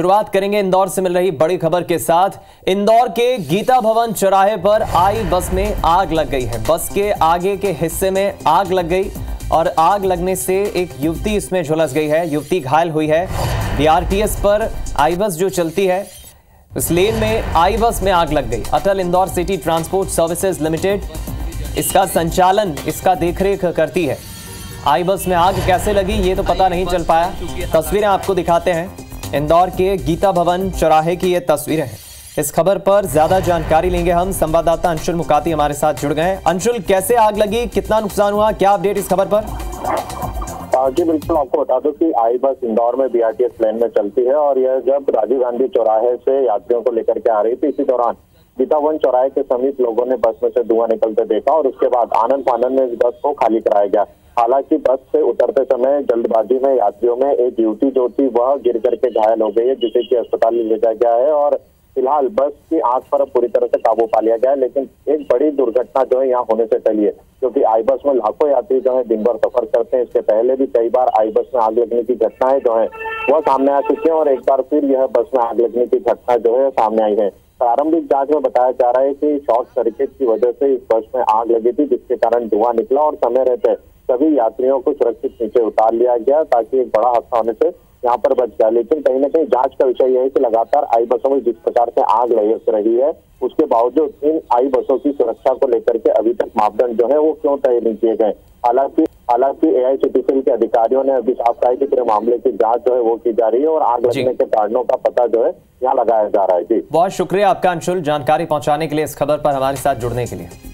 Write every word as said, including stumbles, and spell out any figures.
शुरुआत करेंगे इंदौर से मिल रही बड़ी खबर के साथ। इंदौर के गीता भवन चौराहे पर आई बस में आग लग गई है। बस के आगे के हिस्से में आग लग गई और आग लगने से एक युवती इसमें झुलस गई है, युवती घायल हुई है। बीआरटीएस पर आई बस जो चलती है उस लेन में आई बस में आग लग गई। Atal Indore city transport services limited इसका संचालन, इसका देखरेख करती है। आई बस में आग कैसे लगी ये तो पता नहीं चल पाया। तस्वीरें आपको दिखाते हैं, इंदौर के गीता भवन चौराहे की ये तस्वीरें हैं। इस खबर पर ज्यादा जानकारी लेंगे हम, संवाददाता अंशुल मुकाती हमारे साथ जुड़ गए हैं। अंशुल, कैसे आग लगी, कितना नुकसान हुआ, क्या अपडेट इस खबर पर? जी बिल्कुल, आपको बता दूं कि आई बस इंदौर में बीआरटीएस लेन में चलती है और यह जब राजीव गांधी चौराहे से यात्रियों को लेकर के आ रही थी, इसी दौरान गीता भवन चौराहे के समीप लोगों ने बस में से धुआं निकलते देखा और उसके बाद आनन फानन में इस बस को खाली कराया गया। हालांकि बस से उतरते समय जल्दबाजी में यात्रियों में एक युवती जो थी वह गिर करके घायल हो गई है, जिसे कि अस्पताल ले जाया गया है और फिलहाल बस की आग पर पूरी तरह से काबू पा लिया गया है। लेकिन एक बड़ी दुर्घटना जो है यहाँ होने से टली है, क्योंकि आई बस में लाखों यात्री जो है दिन भर सफर करते हैं। इसके पहले भी कई बार आई बस में आग लगने की घटनाएं जो है वह सामने आ चुकी है और एक बार फिर यह बस में आग लगने की घटना जो है सामने आई है। प्रारंभिक जांच में बताया जा रहा है कि शॉर्ट सर्किट की वजह से इस बस में आग लगी थी, जिसके कारण धुआं निकला और समय रहते सभी यात्रियों को सुरक्षित नीचे उतार लिया गया ताकि एक बड़ा हादसा होने से यहाँ पर बच गया। लेकिन कहीं ना कहीं जांच का विषय यह है कि लगातार आई बसों में जिस प्रकार से आग लहर रही है, उसके बावजूद इन आई बसों की सुरक्षा को लेकर के अभी तक मापदंड जो है वो क्यों तय नहीं किए गए। हालांकि हालांकि एआईसीटीसी के अधिकारियों ने अभी साफ कहा है कि पूरे मामले की जांच जो है वो की जा रही है और आग लगने के कारणों का पता जो है यहाँ लगाया जा रहा है। जी बहुत शुक्रिया आपका अंशुल, जानकारी पहुँचाने के लिए, इस खबर पर हमारे साथ जुड़ने के लिए।